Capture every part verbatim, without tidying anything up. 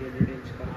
ये डिटेल्स कर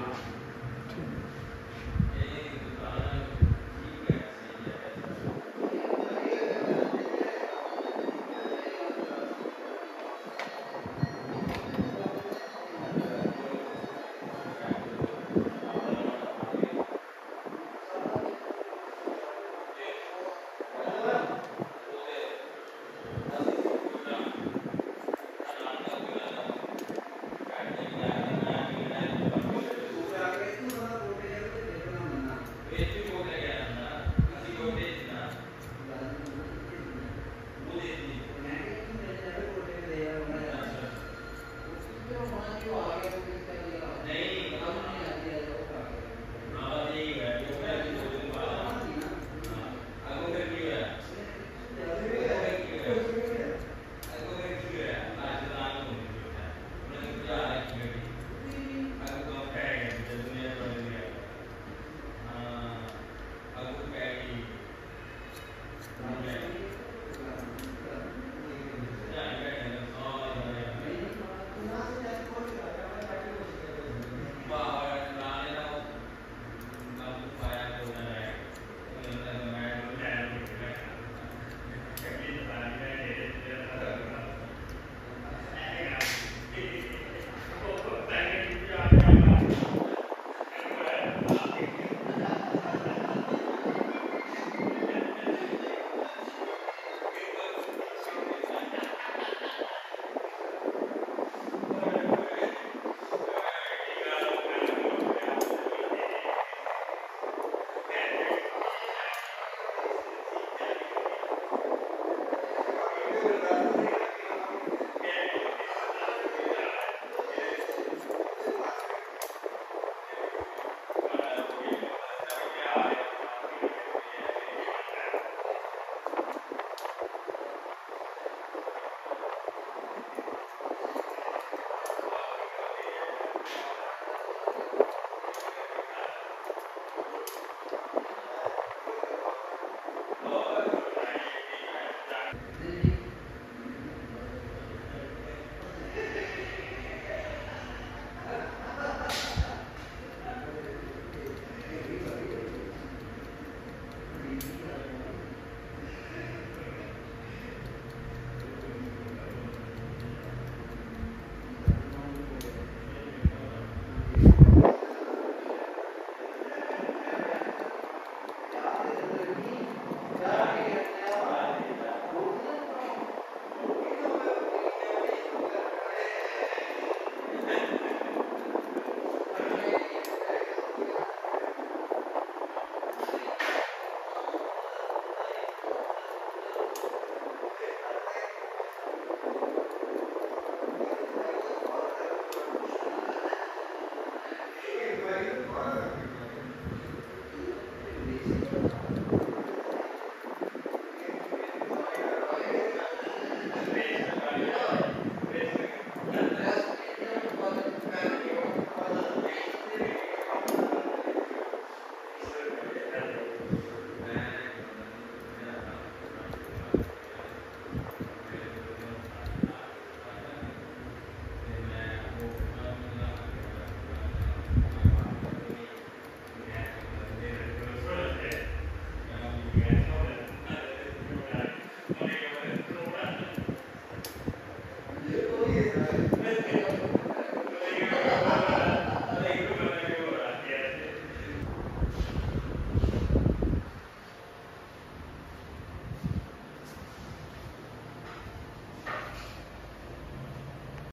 Thank you.